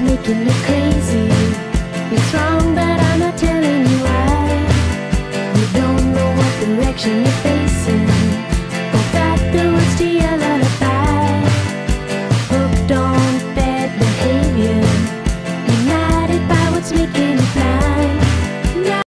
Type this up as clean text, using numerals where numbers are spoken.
Making me crazy. It's wrong, but I'm not telling you why. You don't know what direction you're